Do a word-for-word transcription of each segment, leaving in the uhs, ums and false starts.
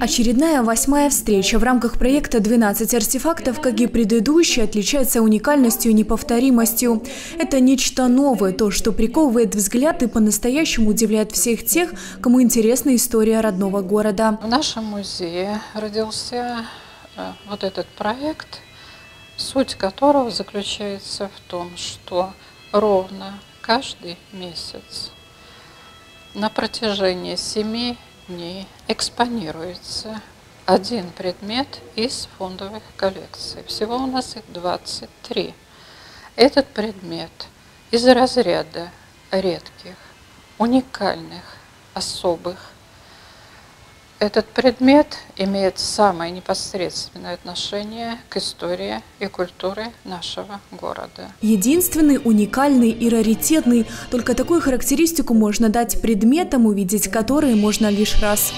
Очередная восьмая встреча в рамках проекта «двенадцать артефактов», как и предыдущие, отличается уникальностью и неповторимостью. Это нечто новое, то, что приковывает взгляд и по-настоящему удивляет всех тех, кому интересна история родного города. В нашем музее родился вот этот проект, суть которого заключается в том, что ровно каждый месяц на протяжении семи дней экспонируется один предмет из фондовых коллекций. Всего у нас их двадцать три. Этот предмет из разряда редких, уникальных, особых. Этот предмет имеет самое непосредственное отношение к истории и культуре нашего города. Единственный, уникальный и раритетный. Только такую характеристику можно дать предметам, увидеть которые можно лишь раз.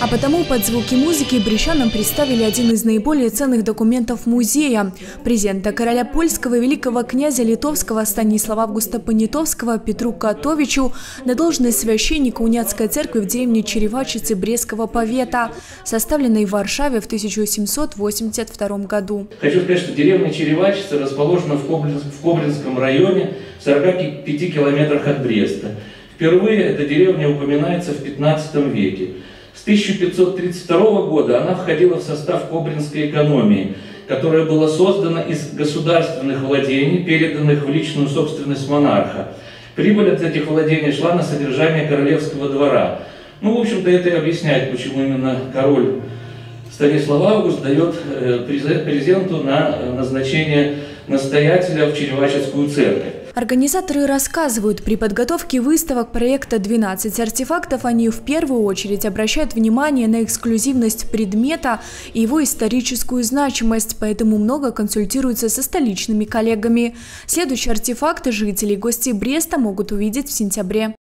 А потому под звуки музыки брещанам представили один из наиболее ценных документов музея – презента короля польского и великого князя литовского Станислава Августа Понятовского Петру Котовичу на должность священника Унятской церкви в деревне Черевачицы Брестского повета, составленной в Варшаве в тысяча семьсот восемьдесят втором году. Хочу сказать, что деревня Черевачицы расположена в, Кобрин... в Кобринском районе в сорока пяти километрах от Бреста. Впервые эта деревня упоминается в пятнадцатом веке. С тысяча пятьсот тридцать второго года она входила в состав Кобринской экономии, которая была создана из государственных владений, переданных в личную собственность монарха. Прибыль от этих владений шла на содержание королевского двора. Ну, в общем-то, это и объясняет, почему именно король Станислав Август дает презенту на назначение настоятеля в Черевачинскую церковь. Организаторы рассказывают, при подготовке выставок проекта «двенадцать артефактов» они в первую очередь обращают внимание на эксклюзивность предмета и его историческую значимость, поэтому много консультируются со столичными коллегами. Следующие артефакты жители и гости Бреста могут увидеть в сентябре.